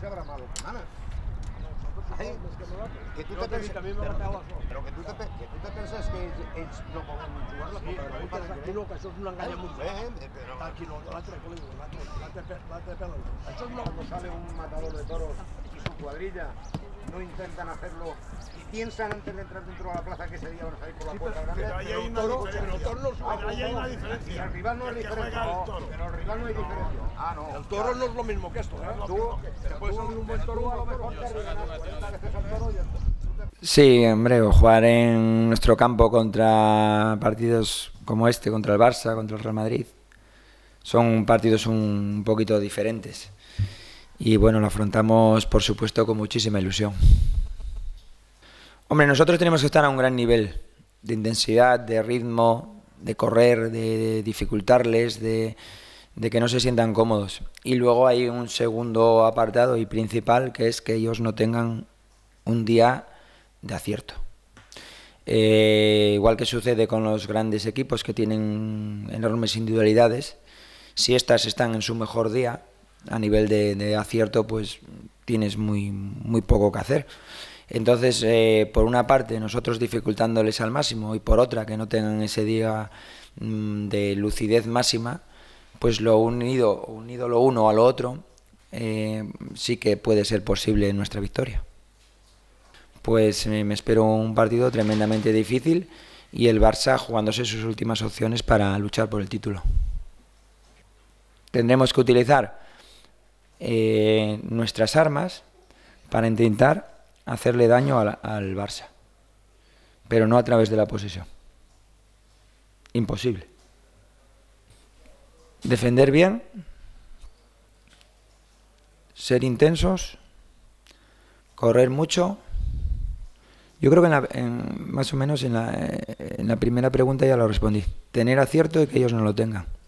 se habrá malo semanas. Ay, que tú te penses, però que tu te penses que ells no volen jugar la Copa de la Copa del Rei. Això és un engany amb un rei. Aquí no, l'altre pèl·lon. Això és una... Cuando sale un matador de toros y su cuadrilla no intentan hacerlo y piensan antes de entrar dentro de la plaza que ese día van a salir por la puerta grande. Pero ahí hay una diferencia. El rival no es diferente. Pero el rival no hay diferencia. Ah, no. El toro no es lo mismo que esto, ¿eh? Tú puedes salir un buen toro, a lo mejor te arreglas. Sí, hombre, jugar en nuestro campo contra partidos como este, contra el Barça, contra el Real Madrid, son partidos un poquito diferentes. Y bueno, lo afrontamos, por supuesto, con muchísima ilusión. Hombre, nosotros tenemos que estar a un gran nivel de intensidad, de ritmo, de correr, de dificultarles, de que no se sientan cómodos. Y luego hay un segundo apartado y principal, que es que ellos no tengan un día de acierto. Igual que sucede con los grandes equipos que tienen enormes individualidades, si estas están en su mejor día, a nivel de acierto, pues tienes muy poco que hacer. Entonces, por una parte, nosotros dificultándoles al máximo y por otra, que no tengan ese día de lucidez máxima, pues lo unido lo uno a lo otro, sí que puede ser posible nuestra victoria. Pues me espero un partido tremendamente difícil y el Barça jugándose sus últimas opciones para luchar por el título. Tendremos que utilizar nuestras armas para intentar hacerle daño al Barça, pero no a través de la posesión. Imposible. Defender bien, ser intensos, correr mucho. Yo creo que más o menos en la primera pregunta ya lo respondí. Tener acierto y que ellos no lo tengan.